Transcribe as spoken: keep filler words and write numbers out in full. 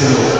Senhor.